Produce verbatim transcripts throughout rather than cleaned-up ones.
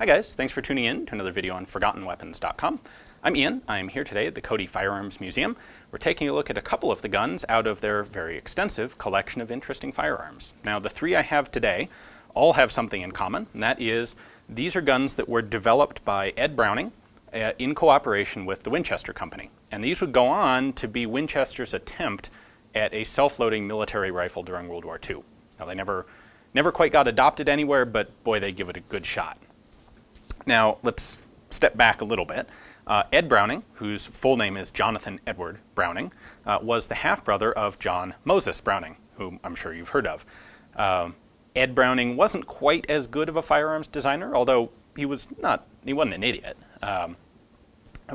Hi guys, thanks for tuning in to another video on Forgotten Weapons dot com. I'm Ian. I'm here today at the Cody Firearms Museum. We're taking a look at a couple of the guns out of their very extensive collection of interesting firearms. Now the three I have today all have something in common, and that is these are guns that were developed by Ed Browning uh, in cooperation with the Winchester Company. And these would go on to be Winchester's attempt at a self-loading military rifle during World War Two. Now they never, never quite got adopted anywhere, but boy, they give it a good shot. Now, let's step back a little bit. Uh, Ed Browning, whose full name is Jonathan Edward Browning, uh, was the half-brother of John Moses Browning, whom I'm sure you've heard of. Um, Ed Browning wasn't quite as good of a firearms designer, although he, was not, he wasn't an idiot. Um,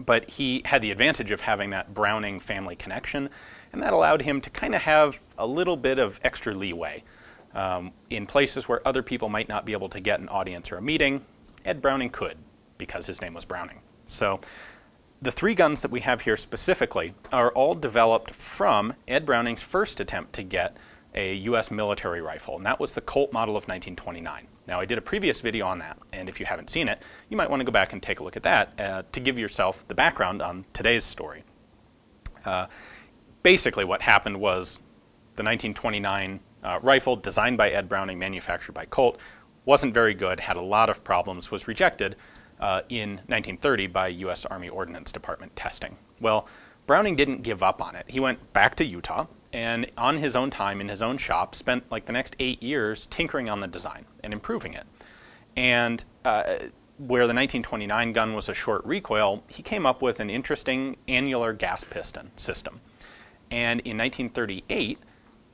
but he had the advantage of having that Browning family connection, and that allowed him to kind of have a little bit of extra leeway um, in places where other people might not be able to get an audience or a meeting. Ed Browning could, because his name was Browning. So the three guns that we have here specifically are all developed from Ed Browning's first attempt to get a U S military rifle, and that was the Colt model of nineteen twenty-nine. Now I did a previous video on that, and if you haven't seen it, you might want to go back and take a look at that uh, to give yourself the background on today's story. Uh, basically what happened was the nineteen twenty-nine uh, rifle designed by Ed Browning, manufactured by Colt, wasn't very good, had a lot of problems, was rejected uh, in nineteen thirty by U S Army Ordnance Department testing. Well, Browning didn't give up on it. He went back to Utah and on his own time in his own shop spent like the next eight years tinkering on the design and improving it. And uh, where the nineteen twenty-nine gun was a short recoil, he came up with an interesting annular gas piston system. And in nineteen thirty-eight,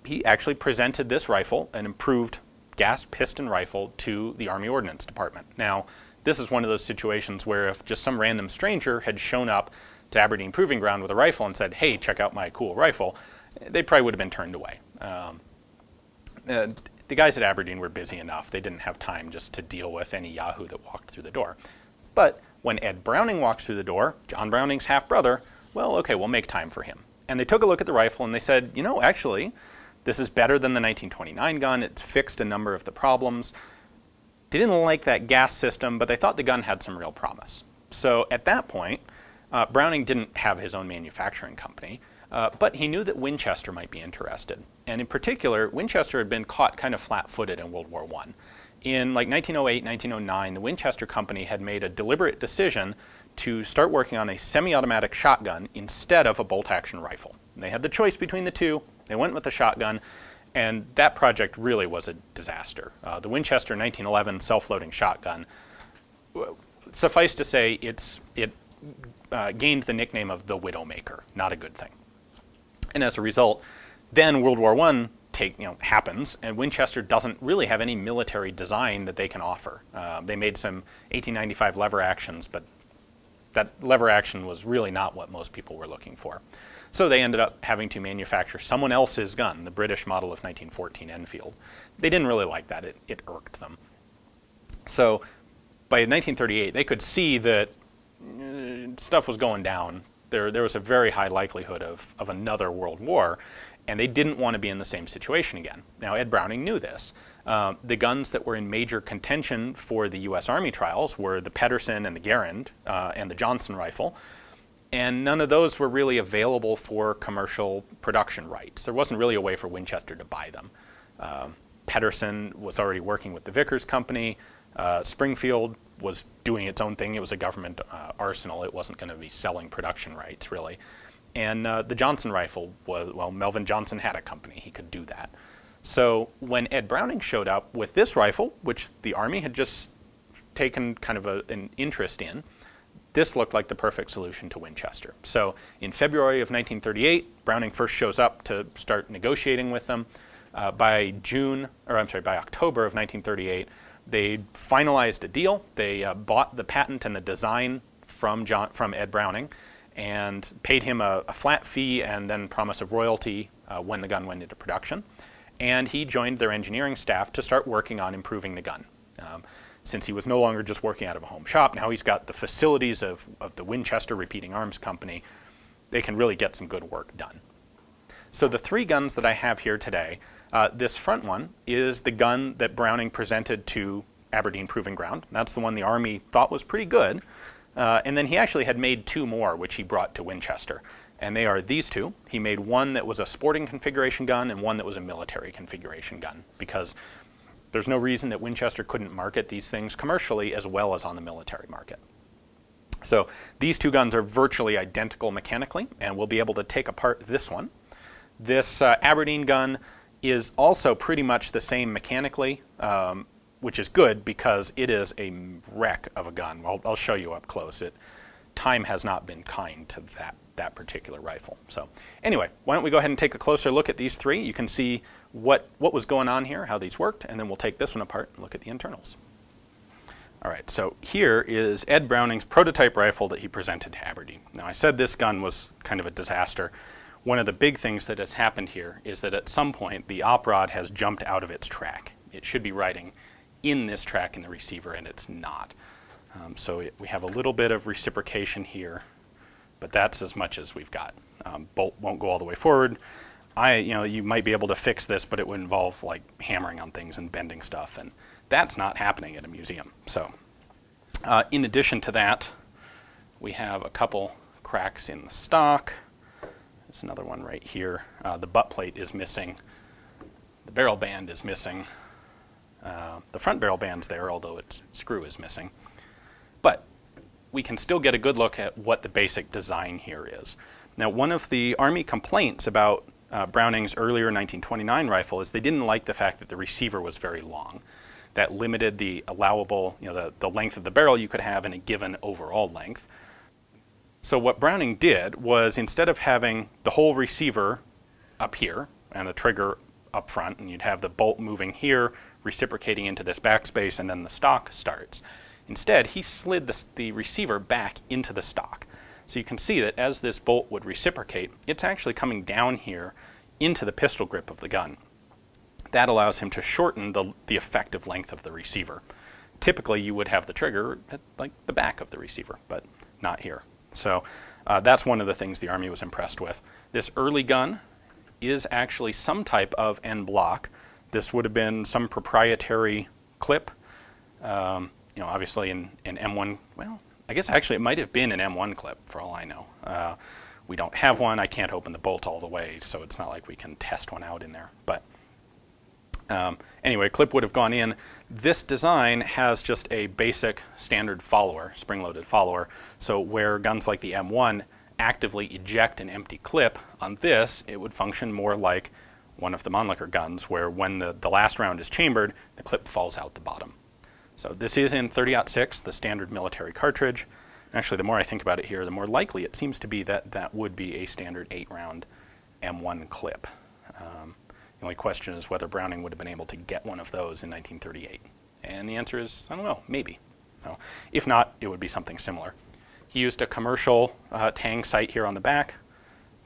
he actually presented this rifle, an improved gas piston rifle, to the Army Ordnance Department. Now, this is one of those situations where if just some random stranger had shown up to Aberdeen Proving Ground with a rifle and said, hey, check out my cool rifle, they probably would have been turned away. Um, uh, the guys at Aberdeen were busy enough. They didn't have time just to deal with any yahoo that walked through the door. But when Ed Browning walks through the door, John Browning's half-brother, well, okay, we'll make time for him. And they took a look at the rifle and they said, you know, actually, this is better than the nineteen twenty-nine gun. It's fixed a number of the problems. They didn't like that gas system, but they thought the gun had some real promise. So at that point, uh, Browning didn't have his own manufacturing company, uh, but he knew that Winchester might be interested. And in particular, Winchester had been caught kind of flat-footed in World War One. In like nineteen oh eight, nineteen oh nine, the Winchester Company had made a deliberate decision to start working on a semi-automatic shotgun instead of a bolt-action rifle. And they had the choice between the two. They went with the shotgun, and that project really was a disaster. Uh, the Winchester nineteen eleven self-loading shotgun, suffice to say, it's, it uh, gained the nickname of the Widowmaker. Not a good thing. And as a result, then World War One take, you know, happens, and Winchester doesn't really have any military design that they can offer. Uh, they made some eighteen ninety-five lever actions, but that lever action was really not what most people were looking for. So they ended up having to manufacture someone else's gun, the British model of nineteen fourteen Enfield. They didn't really like that. It, it irked them. So by nineteen thirty-eight, they could see that uh, stuff was going down. There, there was a very high likelihood of, of another world war, and they didn't want to be in the same situation again. Now, Ed Browning knew this. Uh, the guns that were in major contention for the U S Army trials were the Pedersen and the Garand uh, and the Johnson rifle. And none of those were really available for commercial production rights. There wasn't really a way for Winchester to buy them. Uh, Pedersen was already working with the Vickers company. Uh, Springfield was doing its own thing. It was a government uh, arsenal. It wasn't going to be selling production rights, really. And uh, the Johnson rifle was, well, Melvin Johnson had a company. He could do that. So when Ed Browning showed up with this rifle, which the Army had just taken kind of a, an interest in, this looked like the perfect solution to Winchester. So in February of nineteen thirty-eight, Browning first shows up to start negotiating with them. Uh, by June, or I'm sorry, by October of nineteen thirty-eight, they finalized a deal. They uh, bought the patent and the design from, John, from Ed Browning and paid him a, a flat fee and then promise of royalty uh, when the gun went into production. And he joined their engineering staff to start working on improving the gun. Um, Since he was no longer just working out of a home shop, now he's got the facilities of, of the Winchester Repeating Arms Company. They can really get some good work done. So the three guns that I have here today, uh, this front one is the gun that Browning presented to Aberdeen Proving Ground. That's the one the Army thought was pretty good. Uh, and then he actually had made two more, which he brought to Winchester. And they are these two. He made one that was a sporting configuration gun and one that was a military configuration gun, because there's no reason that Winchester couldn't market these things commercially as well as on the military market. So these two guns are virtually identical mechanically, and we'll be able to take apart this one. This uh, Aberdeen gun is also pretty much the same mechanically, um, which is good because it is a wreck of a gun. I'll, I'll show you up close. It, time has not been kind to that, that particular rifle. So anyway, why don't we go ahead and take a closer look at these three. You can see what, what was going on here, how these worked, and then we'll take this one apart and look at the internals. All right, so here is Ed Browning's prototype rifle that he presented to Aberdeen. Now, I said this gun was kind of a disaster. One of the big things that has happened here is that at some point the op rod has jumped out of its track. It should be riding in this track in the receiver, and it's not. Um, so it, we have a little bit of reciprocation here, but that's as much as we've got. Um, bolt won't go all the way forward. I, you know, you might be able to fix this, but it would involve like hammering on things and bending stuff, and that's not happening at a museum. So uh, in addition to that, we have a couple cracks in the stock. There's another one right here. Uh, the butt plate is missing. The barrel band is missing. Uh, the front barrel band's there, although its screw is missing. But we can still get a good look at what the basic design here is. Now, one of the Army complaints about uh, Browning's earlier nineteen twenty-nine rifle is they didn't like the fact that the receiver was very long. That limited the allowable, you know, the, the length of the barrel you could have in a given overall length. So what Browning did was, instead of having the whole receiver up here and the trigger up front, and you'd have the bolt moving here, reciprocating into this backspace, and then the stock starts. Instead, he slid the, the receiver back into the stock. So you can see that as this bolt would reciprocate, it's actually coming down here into the pistol grip of the gun. That allows him to shorten the, the effective length of the receiver. Typically, you would have the trigger at like the back of the receiver, but not here. So uh, that's one of the things the Army was impressed with. This early gun is actually some type of en bloc. This would have been some proprietary clip. Um, you know, obviously an, an M one, well, I guess actually it might have been an M one clip for all I know. Uh, we don't have one. I can't open the bolt all the way, so it's not like we can test one out in there. But um, anyway, clip would have gone in. This design has just a basic standard follower, spring-loaded follower. So where guns like the M one actively eject an empty clip, on this it would function more like one of the Mannlicher guns, where when the, the last round is chambered, the clip falls out the bottom. So this is in thirty aught six, the standard military cartridge. Actually, the more I think about it here, the more likely it seems to be that that would be a standard eight round M one clip. Um, The only question is whether Browning would have been able to get one of those in nineteen thirty-eight. And the answer is, I don't know, maybe. No. If not, it would be something similar. He used a commercial uh, tang sight here on the back.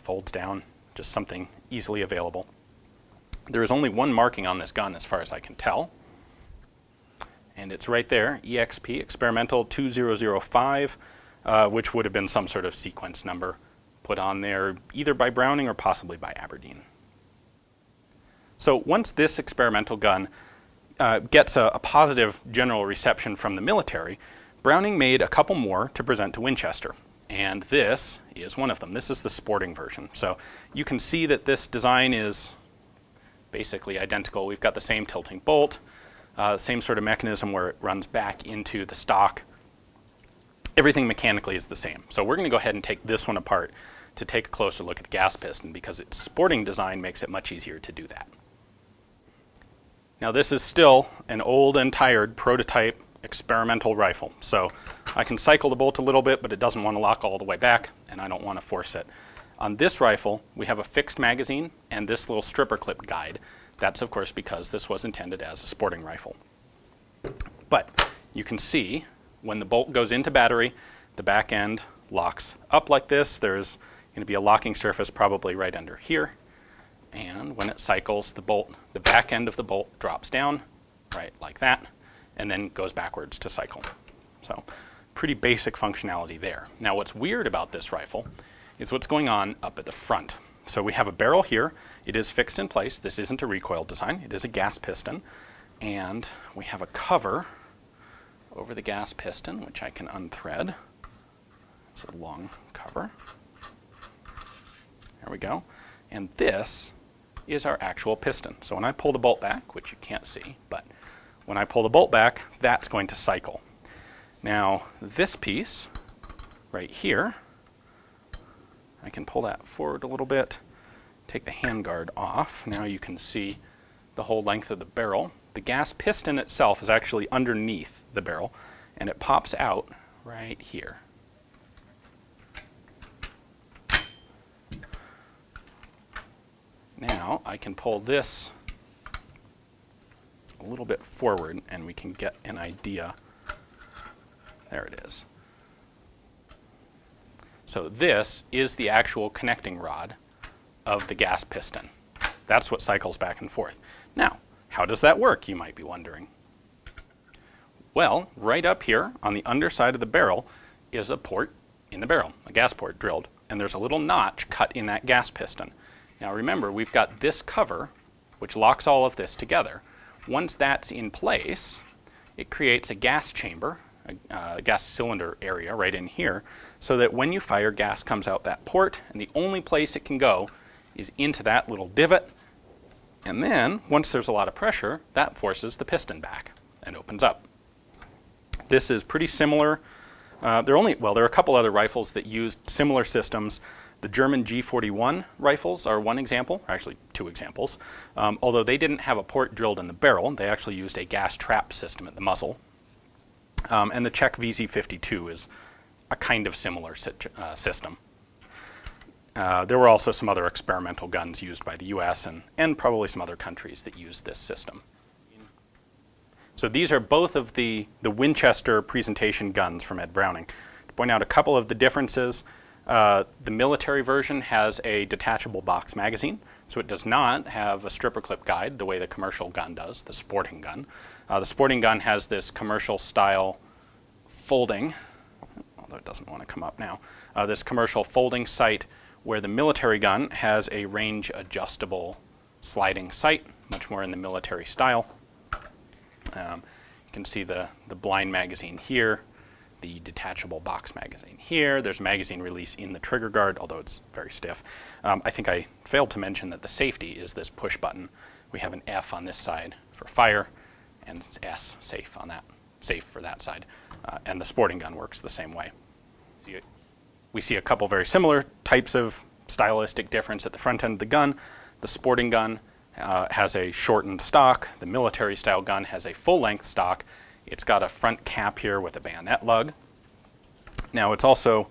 Folds down, just something easily available. There is only one marking on this gun as far as I can tell. And it's right there, E X P, Experimental two thousand five, uh, which would have been some sort of sequence number put on there either by Browning or possibly by Aberdeen. So once this experimental gun uh, gets a, a positive general reception from the military, Browning made a couple more to present to Winchester, and this is one of them. This is the sporting version. So you can see that this design is basically identical. We've got the same tilting bolt, uh, same sort of mechanism where it runs back into the stock. Everything mechanically is the same. So we're going to go ahead and take this one apart to take a closer look at the gas piston, because its sporting design makes it much easier to do that. Now, this is still an old and tired prototype experimental rifle, so I can cycle the bolt a little bit, but it doesn't want to lock all the way back, and I don't want to force it. On this rifle, we have a fixed magazine and this little stripper clip guide. That's, of course, because this was intended as a sporting rifle. But you can see when the bolt goes into battery, the back end locks up like this. There's going to be a locking surface probably right under here. And when it cycles, the bolt, the back end of the bolt drops down, right like that, and then goes backwards to cycle. So pretty basic functionality there. Now, what's weird about this rifle is what's going on up at the front. So we have a barrel here. It is fixed in place. This isn't a recoil design. It is a gas piston. And we have a cover over the gas piston, which I can unthread. It's a long cover. There we go. And this is our actual piston. So when I pull the bolt back, which you can't see, but when I pull the bolt back, that's going to cycle. Now this piece right here, I can pull that forward a little bit, take the handguard off. Now you can see the whole length of the barrel. The gas piston itself is actually underneath the barrel, and it pops out right here. Now I can pull this a little bit forward and we can get an idea. There it is. So this is the actual connecting rod of the gas piston. That's what cycles back and forth. Now, how does that work, you might be wondering? Well, right up here on the underside of the barrel is a port in the barrel, a gas port drilled, and there's a little notch cut in that gas piston. Now remember, we've got this cover, which locks all of this together. Once that's in place, it creates a gas chamber, a uh, gas cylinder area right in here, so that when you fire, gas comes out that port, and the only place it can go is into that little divot. And then, once there's a lot of pressure, that forces the piston back and opens up. This is pretty similar. Uh, there are only, well, there are a couple other rifles that used similar systems. The German G forty-one rifles are one example, or actually two examples, um, although they didn't have a port drilled in the barrel. They actually used a gas trap system at the muzzle. Um, and the Czech V Z fifty-two is a kind of similar uh, system. Uh, there were also some other experimental guns used by the U S and, and probably some other countries that used this system. So these are both of the, the Winchester presentation guns from Ed Browning. To point out a couple of the differences, Uh, the military version has a detachable box magazine, so it does not have a stripper clip guide the way the commercial gun does, the sporting gun. Uh, the sporting gun has this commercial style folding, although it doesn't want to come up now, uh, this commercial folding sight, where the military gun has a range adjustable sliding sight, much more in the military style. Um, you can see the, the blind magazine here. The detachable box magazine here. There's a magazine release in the trigger guard, although it's very stiff. Um, I think I failed to mention that the safety is this push button. We have an F on this side for fire, and it's S, safe on that, safe for that side. Uh, and the sporting gun works the same way. See, we see a couple very similar types of stylistic difference at the front end of the gun. The sporting gun uh, has a shortened stock. The military style gun has a full-length stock. It's got a front cap here with a bayonet lug. Now it's also,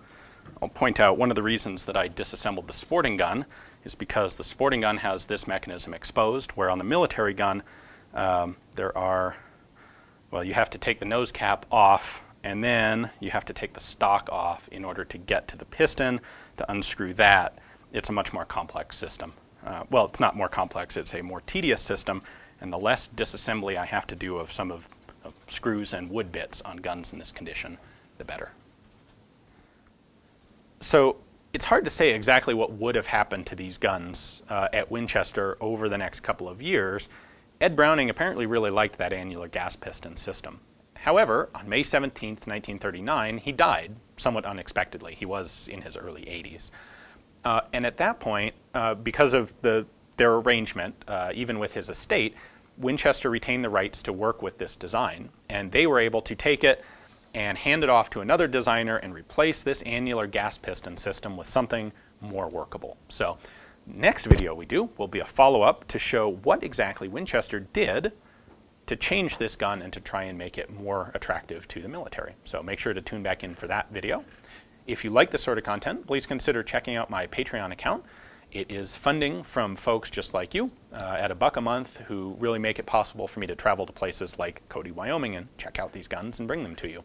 I'll point out, one of the reasons that I disassembled the sporting gun is because the sporting gun has this mechanism exposed, where on the military gun um, there are, well, you have to take the nose cap off and then you have to take the stock off in order to get to the piston, to unscrew that. It's a much more complex system. Uh, well, it's not more complex, it's a more tedious system, and the less disassembly I have to do of some of Of screws and wood bits on guns in this condition, the better. So it's hard to say exactly what would have happened to these guns uh, at Winchester over the next couple of years. Ed Browning apparently really liked that annular gas piston system. However, on May seventeenth, nineteen thirty-nine, he died somewhat unexpectedly. He was in his early eighties. Uh, and at that point, uh, because of the, their arrangement, uh, even with his estate, Winchester retained the rights to work with this design, and they were able to take it and hand it off to another designer and replace this annular gas piston system with something more workable. So next video we do will be a follow-up to show what exactly Winchester did to change this gun and to try and make it more attractive to the military. So make sure to tune back in for that video. If you like this sort of content, please consider checking out my Patreon account. It is funding from folks just like you uh, at a buck a month who really make it possible for me to travel to places like Cody, Wyoming and check out these guns and bring them to you.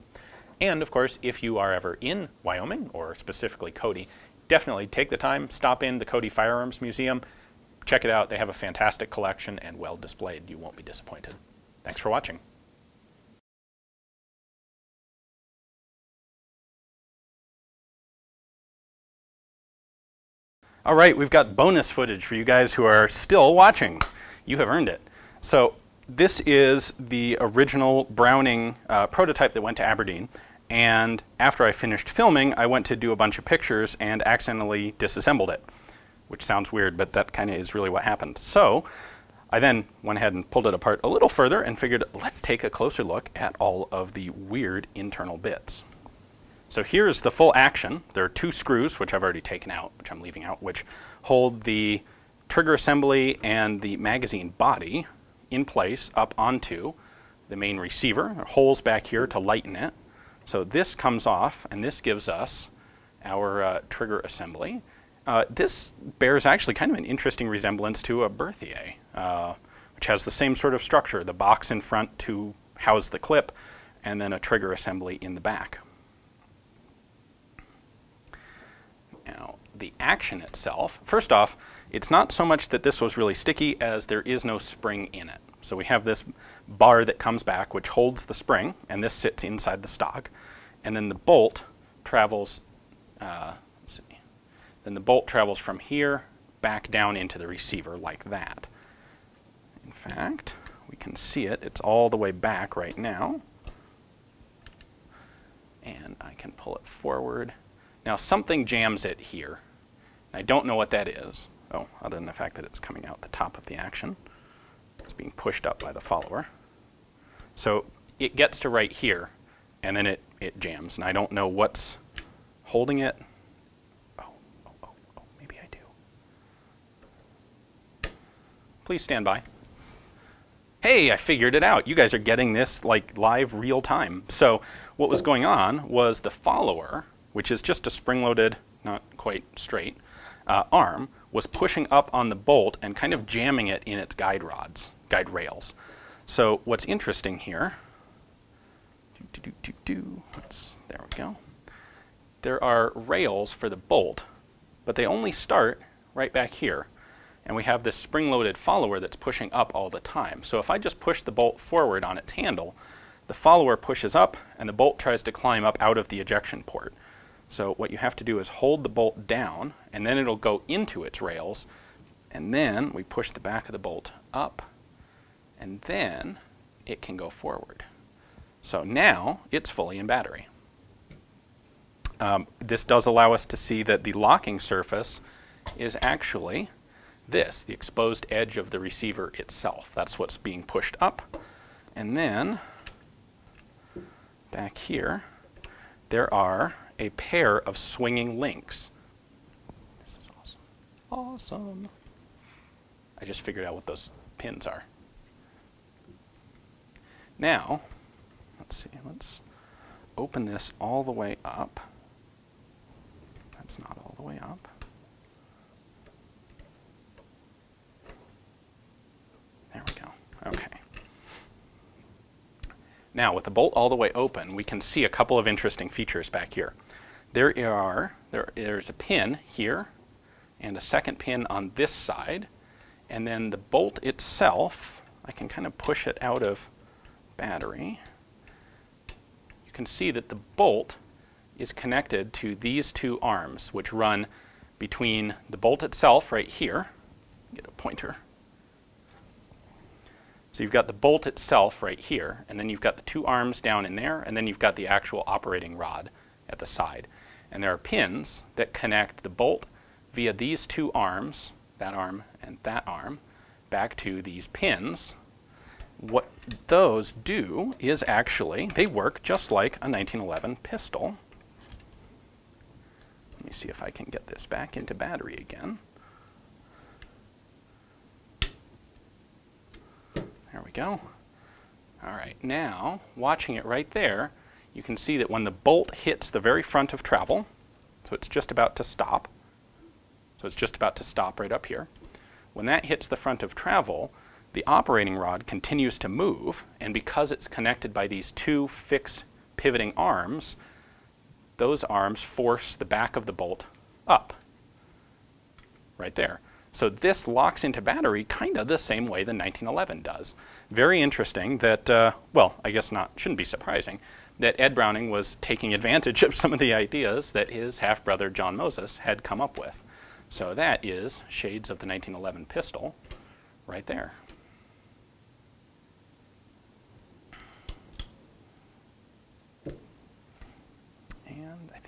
And of course, if you are ever in Wyoming or specifically Cody, definitely take the time, stop in the Cody Firearms Museum, check it out. They have a fantastic collection and well displayed. You won't be disappointed. Thanks for watching. All right, we've got bonus footage for you guys who are still watching. You have earned it. So this is the original Browning uh, prototype that went to Aberdeen. And after I finished filming, I went to do a bunch of pictures and accidentally disassembled it, which sounds weird, but that kind of is really what happened. So I then went ahead and pulled it apart a little further and figured, let's take a closer look at all of the weird internal bits. So here's the full action. There are two screws, which I've already taken out, which I'm leaving out, which hold the trigger assembly and the magazine body in place up onto the main receiver. There are holes back here to lighten it. So this comes off, and this gives us our uh, trigger assembly. Uh, this bears actually kind of an interesting resemblance to a Berthier, uh, which has the same sort of structure, the box in front to house the clip, and then a trigger assembly in the back. Now, the action itself, first off, it's not so much that this was really sticky as there is no spring in it. So we have this bar that comes back, which holds the spring, and this sits inside the stock. And then the bolt travels, uh, let's see, then the bolt travels from here back down into the receiver like that. In fact, we can see it. It's all the way back right now. And I can pull it forward. Now something jams it here. I don't know what that is. Oh, other than the fact that it's coming out the top of the action. It's being pushed up by the follower. So it gets to right here, and then it, it jams. And I don't know what's holding it. Oh, oh, oh, oh, maybe I do. Please stand by. Hey, I figured it out. You guys are getting this like live real time. So what was going on was the follower, which is just a spring-loaded, not quite straight, uh, arm, was pushing up on the bolt and kind of jamming it in its guide rods, guide rails. So what's interesting here, do, do, do, do, do, let's, there we go. There are rails for the bolt, but they only start right back here. And we have this spring-loaded follower that's pushing up all the time. So if I just push the bolt forward on its handle, the follower pushes up and the bolt tries to climb up out of the ejection port. So what you have to do is hold the bolt down, and then it'll go into its rails, and then we push the back of the bolt up, and then it can go forward. So now it's fully in battery. Um, this does allow us to see that the locking surface is actually this, the exposed edge of the receiver itself. That's what's being pushed up. And then back here, there are a pair of swinging links. This is awesome. Awesome. I just figured out what those pins are. Now, let's see, let's open this all the way up. That's not all the way up. There we go. Okay. Now, with the bolt all the way open, we can see a couple of interesting features back here. There are, there, there's a pin here, and a second pin on this side, and then the bolt itself, I can kind of push it out of battery. You can see that the bolt is connected to these two arms, which run between the bolt itself right here, get a pointer. So you've got the bolt itself right here, and then you've got the two arms down in there, and then you've got the actual operating rod at the side. And there are pins that connect the bolt via these two arms, that arm and that arm, back to these pins. What those do is actually, they work just like a nineteen eleven pistol. Let me see if I can get this back into battery again. There we go. All right, now, watching it right there, you can see that when the bolt hits the very front of travel, so it's just about to stop, so it's just about to stop right up here. When that hits the front of travel, the operating rod continues to move, and because it's connected by these two fixed pivoting arms, those arms force the back of the bolt up, right there. So this locks into battery kind of the same way the nineteen eleven does. Very interesting that, uh, well, I guess not, shouldn't be surprising, that Ed Browning was taking advantage of some of the ideas that his half-brother John Moses had come up with. So that is shades of the nineteen eleven pistol right there.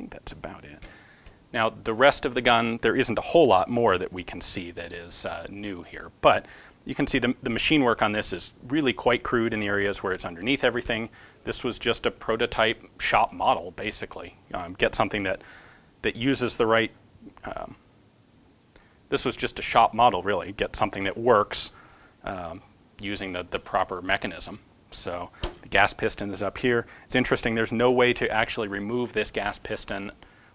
think that's about it. Now, the rest of the gun, there isn't a whole lot more that we can see that is uh, new here, but you can see the, the machine work on this is really quite crude in the areas where it's underneath everything. This was just a prototype shop model, basically. Um, get something that, that uses the right, um, this was just a shop model, really. Get something that works um, using the, the proper mechanism. So the gas piston is up here. It's interesting, there's no way to actually remove this gas piston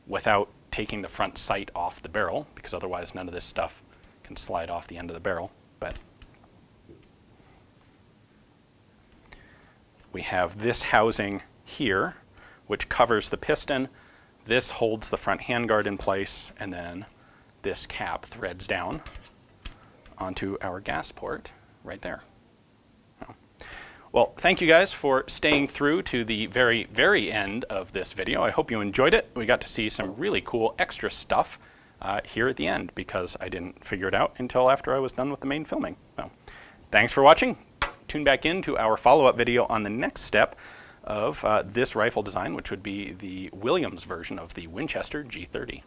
without taking the front sight off the barrel, because otherwise none of this stuff can slide off the end of the barrel. But we have this housing here, which covers the piston. This holds the front handguard in place, and then this cap threads down onto our gas port right there. Well, thank you guys for staying through to the very, very end of this video. I hope you enjoyed it. We got to see some really cool extra stuff uh, here at the end, because I didn't figure it out until after I was done with the main filming. So, thanks for watching. Tune back in to our follow-up video on the next step of uh, this rifle design, which would be the Williams version of the Winchester G thirty.